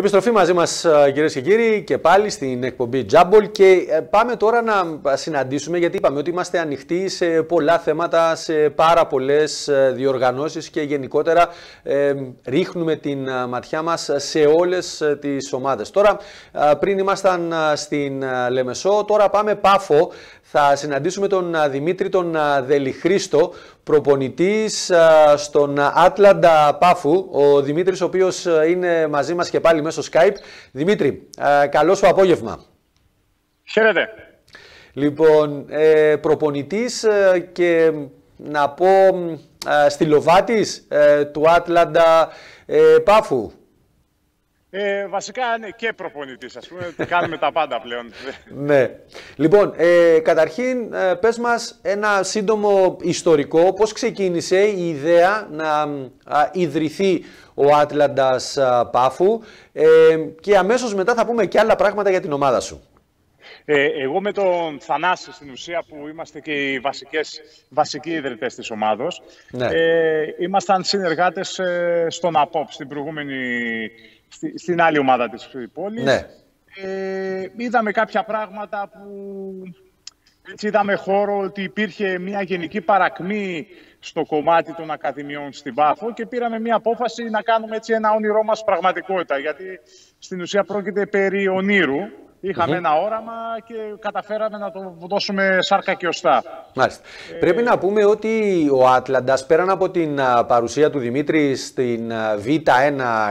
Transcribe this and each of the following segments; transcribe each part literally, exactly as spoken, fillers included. Επιστροφή μαζί μας, κυρίες και κύριοι, και πάλι στην εκπομπή Jumble, και πάμε τώρα να συναντήσουμε, γιατί είπαμε ότι είμαστε ανοιχτοί σε πολλά θέματα, σε πάρα πολλές διοργανώσεις και γενικότερα ε, ρίχνουμε την ματιά μας σε όλες τις ομάδες. Τώρα, πριν ήμασταν στην Λεμεσό, τώρα πάμε Πάφο. Θα συναντήσουμε τον Δημήτρη τον Δεληχρίστο, προπονητής στον Άτλαντα Πάφου. Ο Δημήτρης, ο οποίος είναι μαζί μας και πάλι μέσω Skype. Δημήτρη, καλό σου απόγευμα. Χαίρετε. Λοιπόν, προπονητής και να πω στυλοβάτης του Άτλαντα Πάφου. Ε, βασικά είναι και προπονητής, ας πούμε, κάνουμε τα πάντα πλέον. Ναι. Λοιπόν, ε, καταρχήν ε, πες μας ένα σύντομο ιστορικό, πώς ξεκίνησε η ιδέα να α, ιδρυθεί ο Άτλαντας Πάφου, ε, και αμέσως μετά θα πούμε και άλλα πράγματα για την ομάδα σου. Ε, εγώ με τον Θανάση, στην ουσία, που είμαστε και οι βασικές, βασικοί ιδρυτές της ομάδος, ναι. ε, ήμασταν συνεργάτες ε, στον ΑΠΟΠ, στην προηγούμενη... Στη, στην άλλη ομάδα της πόλης, ναι. ε, είδαμε κάποια πράγματα που έτσι είδαμε χώρο ότι υπήρχε μια γενική παρακμή στο κομμάτι των ακαδημιών στην Πάφο και πήραμε μια απόφαση να κάνουμε έτσι ένα όνειρό μας πραγματικότητα, γιατί στην ουσία πρόκειται περί ονείρου. Είχαμε mm-hmm. ένα όραμα και καταφέραμε να το δώσουμε σάρκα και οστά. Μάλιστα. Ε... Πρέπει να πούμε ότι ο Άτλαντας, πέραν από την παρουσία του Δημήτρη στην Β1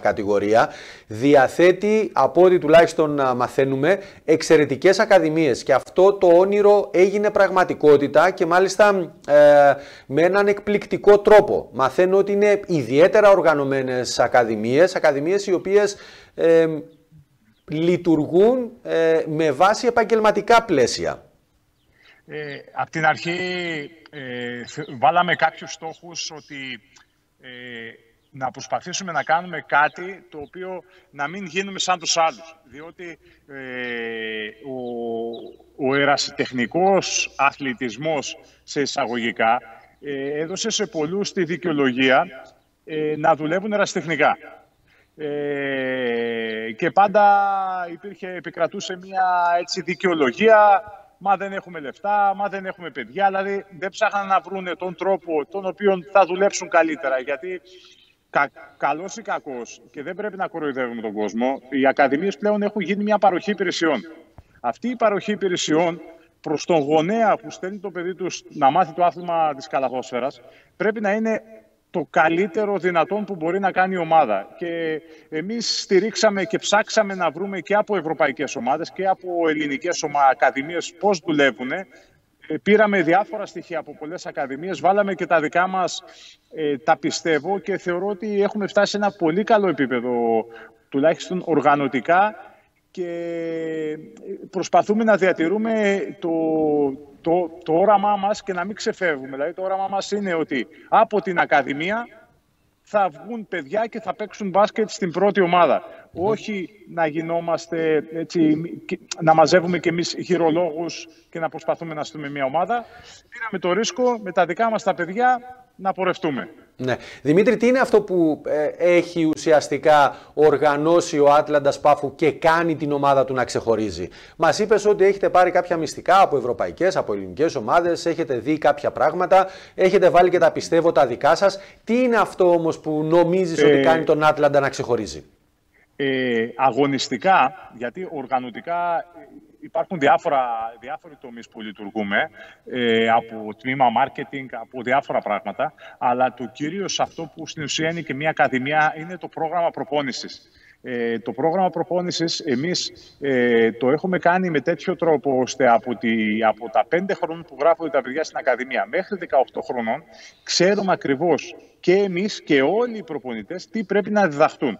κατηγορία, διαθέτει, από ό,τι τουλάχιστον μαθαίνουμε, εξαιρετικές ακαδημίες. Και αυτό το όνειρο έγινε πραγματικότητα και μάλιστα ε, με έναν εκπληκτικό τρόπο. Μαθαίνω ότι είναι ιδιαίτερα οργανωμένες ακαδημίες, ακαδημίες οι οποίες... Ε, λειτουργούν ε, με βάση επαγγελματικά πλαίσια. Ε, απ' την αρχή ε, βάλαμε κάποιους στόχους ότι ε, να προσπαθήσουμε να κάνουμε κάτι το οποίο να μην γίνουμε σαν τους άλλους. Διότι ε, ο, ο ερασιτεχνικός αθλητισμός σε εισαγωγικά ε, έδωσε σε πολλούς τη δικαιολογία ε, να δουλεύουν ερασιτεχνικά. Ε, και πάντα υπήρχε, επικρατούσε μια έτσι δικαιολογία, μα δεν έχουμε λεφτά, μα δεν έχουμε παιδιά, δηλαδή δεν ψάχναν να βρούνε τον τρόπο τον οποίο θα δουλέψουν καλύτερα, γιατί κα, καλός ή κακός, και δεν πρέπει να κοροϊδεύουμε τον κόσμο, οι ακαδημίες πλέον έχουν γίνει μια παροχή υπηρεσιών. Αυτή η παροχή υπηρεσιών προς τον γονέα που στέλνει το παιδί του να μάθει το άθλημα της καλαθόσφαιρας πρέπει να είναι το καλύτερο δυνατόν που μπορεί να κάνει η ομάδα. Και εμείς στηρίξαμε και ψάξαμε να βρούμε και από ευρωπαϊκές ομάδες και από ελληνικές ακαδημίες πώς δουλεύουν. Πήραμε διάφορα στοιχεία από πολλές ακαδημίες, βάλαμε και τα δικά μας, ε, τα πιστεύω, και θεωρώ ότι έχουμε φτάσει σε ένα πολύ καλό επίπεδο, τουλάχιστον οργανωτικά, και προσπαθούμε να διατηρούμε το... Το, το όραμά μας και να μην ξεφεύγουμε. Δηλαδή, το όραμά μας είναι ότι από την ακαδημία θα βγουν παιδιά και θα παίξουν μπάσκετ στην πρώτη ομάδα. Όχι να γινόμαστε έτσι, να μαζεύουμε κι εμείς γυρολόγους και να προσπαθούμε να στούμε μια ομάδα. Πήραμε το ρίσκο με τα δικά μας τα παιδιά να πορευτούμε. Ναι. Δημήτρη, τι είναι αυτό που ε, έχει ουσιαστικά οργανώσει ο Άτλαντας Πάφου και κάνει την ομάδα του να ξεχωρίζει? Μας είπες ότι έχετε πάρει κάποια μυστικά από ευρωπαϊκές, από ελληνικές ομάδες, έχετε δει κάποια πράγματα, έχετε βάλει και τα πιστεύω τα δικά σας. Τι είναι αυτό όμως που νομίζεις ε... ότι κάνει τον Άτλαντα να ξεχωρίζει? Ε, αγωνιστικά, γιατί οργανωτικά υπάρχουν διάφορα, διάφοροι τομείς που λειτουργούμε, ε, από τμήμα marketing, από διάφορα πράγματα, αλλά το κυρίως αυτό που στην ουσία είναι και μια ακαδημία είναι το πρόγραμμα προπόνησης. Ε, το πρόγραμμα προπόνησης εμείς ε, το έχουμε κάνει με τέτοιο τρόπο ώστε από, τη, από τα πέντε χρόνια που γράφονται τα παιδιά στην ακαδημία μέχρι δεκαοκτώ χρονών ξέρουμε ακριβώς και εμείς και όλοι οι προπονητές τι πρέπει να διδαχτούν.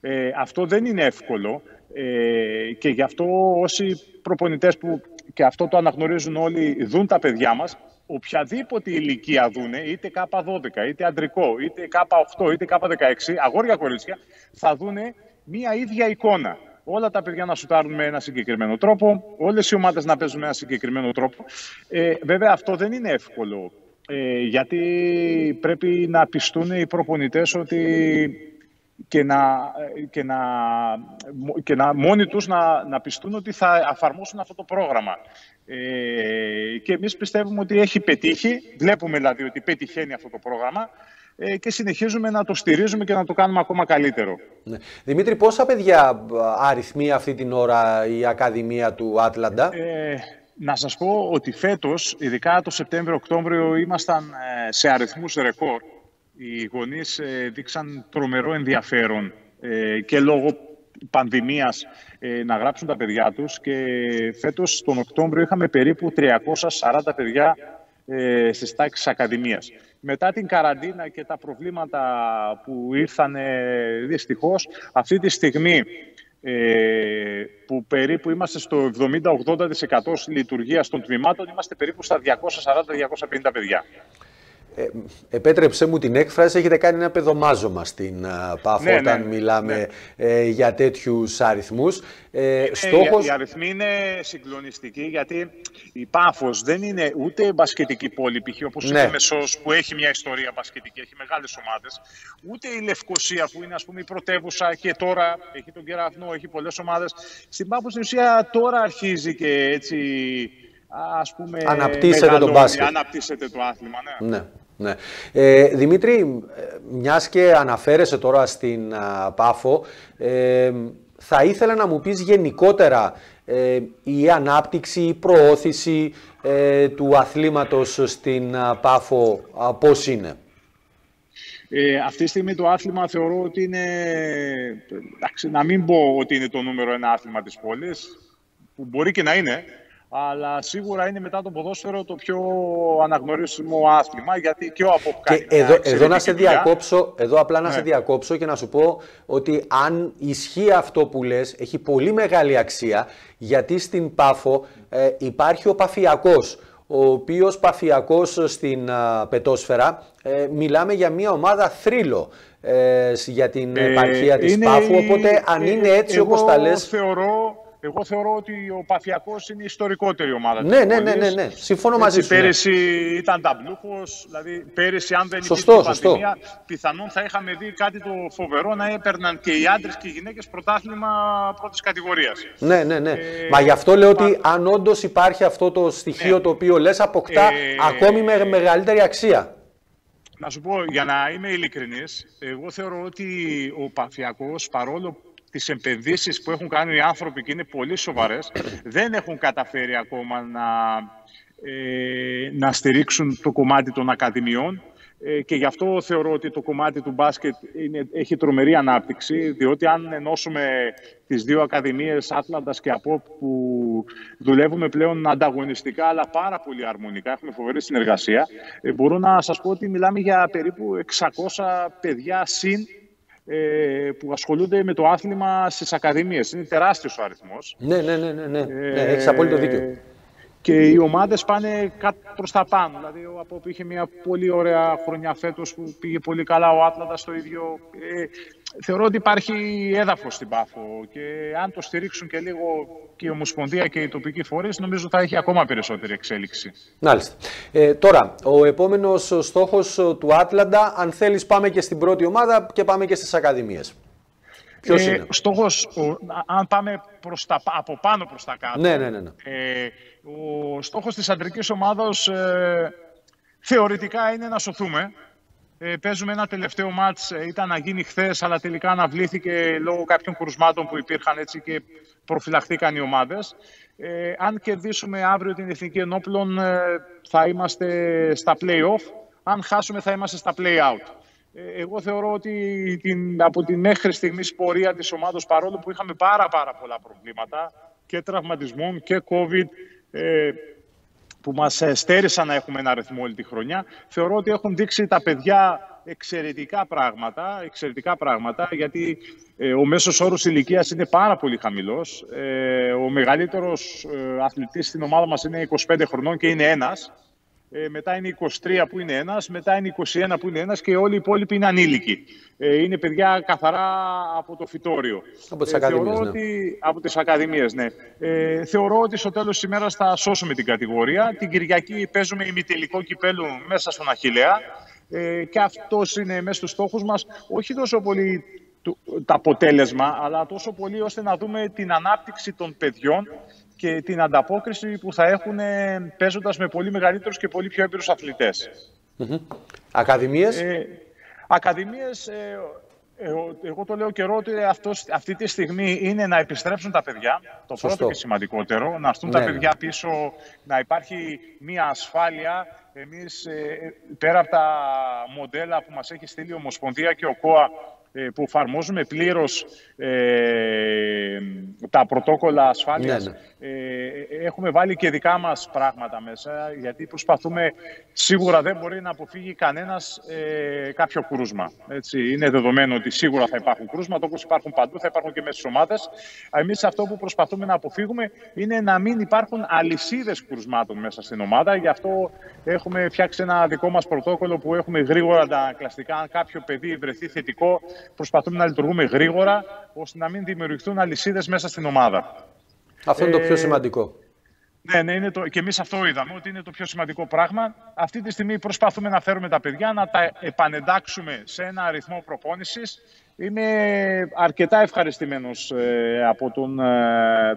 Ε, αυτό δεν είναι εύκολο ε, και γι' αυτό όσοι προπονητές που και αυτό το αναγνωρίζουν όλοι δουν τα παιδιά μας, οποιαδήποτε ηλικία δούνε, είτε Κ δώδεκα, είτε αντρικό, είτε Κ οκτώ, είτε Κ δεκαέξι, αγόρια κορίτσια, θα δούνε μία ίδια εικόνα. Όλα τα παιδιά να σουτάρουν με ένα συγκεκριμένο τρόπο, όλες οι ομάδες να παίζουν με ένα συγκεκριμένο τρόπο. Ε, βέβαια αυτό δεν είναι εύκολο ε, γιατί πρέπει να πιστούν οι προπονητές ότι και να, και να, και να μόνοι τους να, να πιστούν ότι θα αφαρμόσουν αυτό το πρόγραμμα. Ε, και εμείς πιστεύουμε ότι έχει πετύχει, βλέπουμε δηλαδή ότι πετυχαίνει αυτό το πρόγραμμα ε, και συνεχίζουμε να το στηρίζουμε και να το κάνουμε ακόμα καλύτερο. Ναι. Δημήτρη, πόσα παιδιά αριθμεί αυτή την ώρα η Ακαδημία του Άτλαντα? Ε, να σας πω ότι φέτος, ειδικά το Σεπτέμβριο-Οκτώβριο, ήμασταν σε αριθμούς ρεκόρ. Οι γονείς δείξαν τρομερό ενδιαφέρον και λόγω πανδημίας να γράψουν τα παιδιά τους και φέτος τον Οκτώβριο είχαμε περίπου τριακόσια σαράντα παιδιά στις τάξεις Ακαδημίας. Μετά την καραντίνα και τα προβλήματα που ήρθαν δυστυχώς, αυτή τη στιγμή που περίπου είμαστε στο εβδομήντα με ογδόντα τοις εκατό λειτουργίας των τμήματων, είμαστε περίπου στα διακόσια σαράντα με διακόσια πενήντα παιδιά. Ε, επέτρεψέ μου την έκφραση, έχετε κάνει ένα παιδομάζωμα στην uh, Πάφο, ναι, όταν ναι, μιλάμε ναι. Ε, για τέτοιους αριθμούς. Ε, ε, στόχος... Οι αριθμοί είναι συγκλονιστικοί, γιατί η Πάφος δεν είναι ούτε μπασκετική πόλη, π.χ. όπως ναι. η Μεσός που έχει μια ιστορία μπασκετική, έχει μεγάλες ομάδες, ούτε η Λευκοσία που είναι, ας πούμε, η πρωτεύουσα και τώρα έχει τον Κεραυνό, έχει πολλές ομάδες. Στην Πάφο στην ουσία τώρα αρχίζει και έτσι, ας πούμε, αναπτύσσεται το μπάσκετ. Αναπτύσσεται το άθλημα, ναι. ναι. Ναι. Ε, Δημήτρη, μιας και αναφέρεσαι τώρα στην α, Πάφο, ε, θα ήθελα να μου πεις γενικότερα ε, η ανάπτυξη, η προώθηση ε, του αθλήματος στην α, Πάφο, α, πώς είναι? Ε, αυτή τη στιγμή το άθλημα θεωρώ ότι είναι, εντάξει, να μην πω ότι είναι το νούμερο ένα άθλημα της πόλης, που μπορεί και να είναι, αλλά σίγουρα είναι μετά το ποδόσφαιρο το πιο αναγνωρίσιμο άθλημα, γιατί και ο ΑΠΟΠ κάνει. Εδώ, εδώ, να σε διακόψω, εδώ απλά να ναι. σε διακόψω και να σου πω ότι αν ισχύει αυτό που λες, έχει πολύ μεγάλη αξία, γιατί στην Πάφο ε, υπάρχει ο Παφιακός, ο οποίος Παφιακός στην ε, πετόσφαιρα ε, μιλάμε για μια ομάδα θρύλο ε, για την ε, επαρχία της είναι, Πάφου, οπότε αν ε, είναι έτσι ε, όπως τα λες... Θεωρώ... Εγώ θεωρώ ότι ο Παφιακός είναι η ιστορικότερη ομάδα. Ναι, ναι, ναι, ναι, ναι. Συμφωνώ μαζί σου. Πέρυσι ναι. ήταν ταμπλούχος, δηλαδή πέρυσι, αν δεν υπήρχε η πανδημία, πιθανόν θα είχαμε δει κάτι το φοβερό, να έπαιρναν και οι άντρες και οι γυναίκες πρωτάθλημα πρώτης κατηγορίας. Ναι, ναι, ναι. Ε, Μα γι' αυτό λέω πα... ότι αν όντως υπάρχει αυτό το στοιχείο ναι. το οποίο λες, αποκτά ε, ακόμη με μεγαλύτερη αξία. Να σου πω, για να είμαι ειλικρινής, εγώ θεωρώ ότι ο Παφιακός, παρόλο τις επενδύσεις που έχουν κάνει οι άνθρωποι και είναι πολύ σοβαρές, δεν έχουν καταφέρει ακόμα να, ε, να στηρίξουν το κομμάτι των ακαδημιών ε, και γι' αυτό θεωρώ ότι το κομμάτι του μπάσκετ είναι, έχει τρομερή ανάπτυξη, διότι αν ενώσουμε τις δύο ακαδημίες Άτλαντας και ΑΠΟΠ που δουλεύουμε πλέον ανταγωνιστικά αλλά πάρα πολύ αρμονικά, έχουμε φοβερή συνεργασία, ε, μπορώ να σας πω ότι μιλάμε για περίπου εξακόσια παιδιά συν που ασχολούνται με το άθλημα στις ακαδημίες. Είναι τεράστιος ο αριθμός. Ναι, ναι, ναι, ναι, ναι. Ε, έχεις απόλυτο δίκιο. Και οι ομάδες πάνε προς τα πάνω. Δηλαδή, ο ΑΠΟΠ είχε μια πολύ ωραία χρονιά φέτος που πήγε πολύ καλά, ο Άτλαντας το ίδιο. Ε, θεωρώ ότι υπάρχει έδαφος στην Πάφο και αν το στηρίξουν και λίγο και η Ομοσπονδία και οι τοπικοί φορείς, νομίζω θα έχει ακόμα περισσότερη εξέλιξη. Μάλιστα. Ε, τώρα, ο επόμενος στόχος του Άτλαντα, αν θέλεις πάμε και στην πρώτη ομάδα και πάμε και στις ακαδημίες. Ποιος ε, είναι? Στόχος, ο, αν πάμε προς τα, από πάνω προς τα κάτω, ναι, ναι, ναι, ναι. Ε, ο στόχος της αντρικής ομάδας ε, θεωρητικά είναι να σωθούμε. Ε, παίζουμε ένα τελευταίο μάτς, ε, ήταν να γίνει χθες, αλλά τελικά αναβλήθηκε λόγω κάποιων κρουσμάτων που υπήρχαν έτσι και προφυλαχθήκαν οι ομάδες. Ε, αν κερδίσουμε αύριο την Εθνική Ενόπλων ε, θα είμαστε στα play-off, αν χάσουμε θα είμαστε στα play-out. Εγώ θεωρώ ότι την, από την μέχρι στιγμής πορεία της ομάδας, παρόλο που είχαμε πάρα πάρα πολλά προβλήματα και τραυματισμών και COVID ε, που μας στέρισαν να έχουμε ένα αριθμό όλη τη χρονιά, θεωρώ ότι έχουν δείξει τα παιδιά εξαιρετικά πράγματα, εξαιρετικά πράγματα γιατί ε, ο μέσος όρος ηλικίας είναι πάρα πολύ χαμηλός. Ε, ο μεγαλύτερος ε, αθλητής στην ομάδα μας είναι είκοσι πέντε χρονών και είναι ένας. Ε, μετά είναι είκοσι τρία που είναι ένας, μετά είναι είκοσι ένα που είναι ένας και όλοι οι υπόλοιποι είναι ανήλικοι. Ε, είναι παιδιά καθαρά από το φυτόριο. Από τις ε, ακαδημίες, ναι. Ότι, από τις ακαδημίες, ναι. Ε, θεωρώ ότι στο τέλος της ημέρας θα σώσουμε την κατηγορία. Την Κυριακή παίζουμε ημιτελικό κυπέλλου μέσα στον Αχιλλέα. Ε, και αυτός είναι μέσα στους στόχους μας. Όχι τόσο πολύ το αποτέλεσμα, αλλά τόσο πολύ ώστε να δούμε την ανάπτυξη των παιδιών και την ανταπόκριση που θα έχουν παίζοντας με πολύ μεγαλύτερους και πολύ πιο έμπειρους αθλητές. Mm-hmm. Ακαδημίες. Ε, ακαδημίες, ε, ε, ε, εγώ το λέω καιρό ότι αυτός, αυτή τη στιγμή είναι να επιστρέψουν τα παιδιά, το Σωστό. Πρώτο και σημαντικότερο, να έρθουν ναι, τα παιδιά πίσω, να υπάρχει μια ασφάλεια. Εμείς, ε, πέρα από τα μοντέλα που μας έχει στείλει η Ομοσπονδία και ο ΚΟΑ, που εφαρμόζουμε πλήρως ε, τα πρωτόκολλα ασφάλειας. Ναι, ναι. Ε, έχουμε βάλει και δικά μας πράγματα μέσα, γιατί προσπαθούμε, σίγουρα δεν μπορεί να αποφύγει κανένας ε, κάποιο κρούσμα. Έτσι, είναι δεδομένο ότι σίγουρα θα υπάρχουν κρούσματα, όπως υπάρχουν παντού, θα υπάρχουν και μέσα στις ομάδες. Εμείς αυτό που προσπαθούμε να αποφύγουμε είναι να μην υπάρχουν αλυσίδες κρουσμάτων μέσα στην ομάδα. Γι' αυτό έχουμε φτιάξει ένα δικό μας πρωτόκολλο που έχουμε γρήγορα αντανακλαστικά. Αν κάποιο παιδί βρεθεί θετικό, προσπαθούμε να λειτουργούμε γρήγορα, ώστε να μην δημιουργηθούν αλυσίδες μέσα στην ομάδα. Αυτό είναι ε, το πιο σημαντικό. Ναι, ναι, είναι το, και εμείς αυτό είδαμε, ότι είναι το πιο σημαντικό πράγμα. Αυτή τη στιγμή προσπαθούμε να φέρουμε τα παιδιά, να τα επανεντάξουμε σε ένα αριθμό προπόνησης. Είμαι αρκετά ευχαριστημένος ε, από τον ε,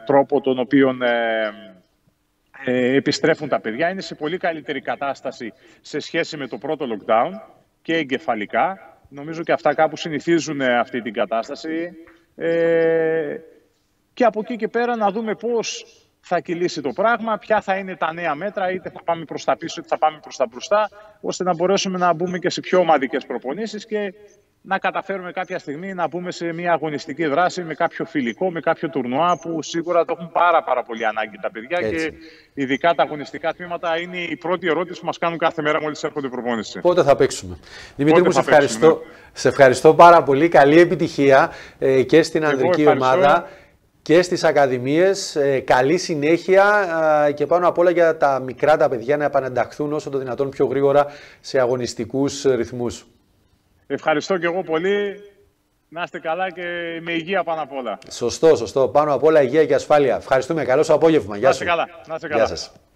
τρόπο τον οποίο Ε, ε, επιστρέφουν τα παιδιά. Είναι σε πολύ καλύτερη κατάσταση σε σχέση με το πρώτο lockdown και εγκεφαλικά. Νομίζω και αυτά κάπου συνηθίζουν αυτή την κατάσταση. Ε, και από εκεί και πέρα να δούμε πώς θα κυλήσει το πράγμα, ποια θα είναι τα νέα μέτρα, είτε θα πάμε προς τα πίσω, είτε θα πάμε προς τα μπροστά, ώστε να μπορέσουμε να μπούμε και σε πιο ομαδικές προπονήσεις και να καταφέρουμε κάποια στιγμή να μπούμε σε μια αγωνιστική δράση με κάποιο φιλικό, με κάποιο τουρνουά που σίγουρα το έχουν πάρα, πάρα πολύ ανάγκη τα παιδιά. Έτσι. Και ειδικά τα αγωνιστικά τμήματα είναι η πρώτη ερώτηση που μας κάνουν κάθε μέρα μόλις έρχονται προπόνηση. Πότε θα παίξουμε. Δημήτρη μου, σε ευχαριστώ, ναι. σε ευχαριστώ πάρα πολύ. Καλή επιτυχία ε, και στην ανδρική Εγώ ομάδα και στις ακαδημίες. Ε, καλή συνέχεια ε, και πάνω απ' όλα για τα μικρά τα παιδιά να επανενταχθούν όσο το δυνατόν πιο γρήγορα σε αγωνιστικούς ρυθμούς. Ευχαριστώ και εγώ πολύ. Να είστε καλά και με υγεία πάνω απ' όλα. Σωστό, σωστό. Πάνω απ' όλα υγεία και ασφάλεια. Ευχαριστούμε. Καλό απόγευμα. Γεια σας. Να είστε καλά. Να είστε καλά. Γεια σας.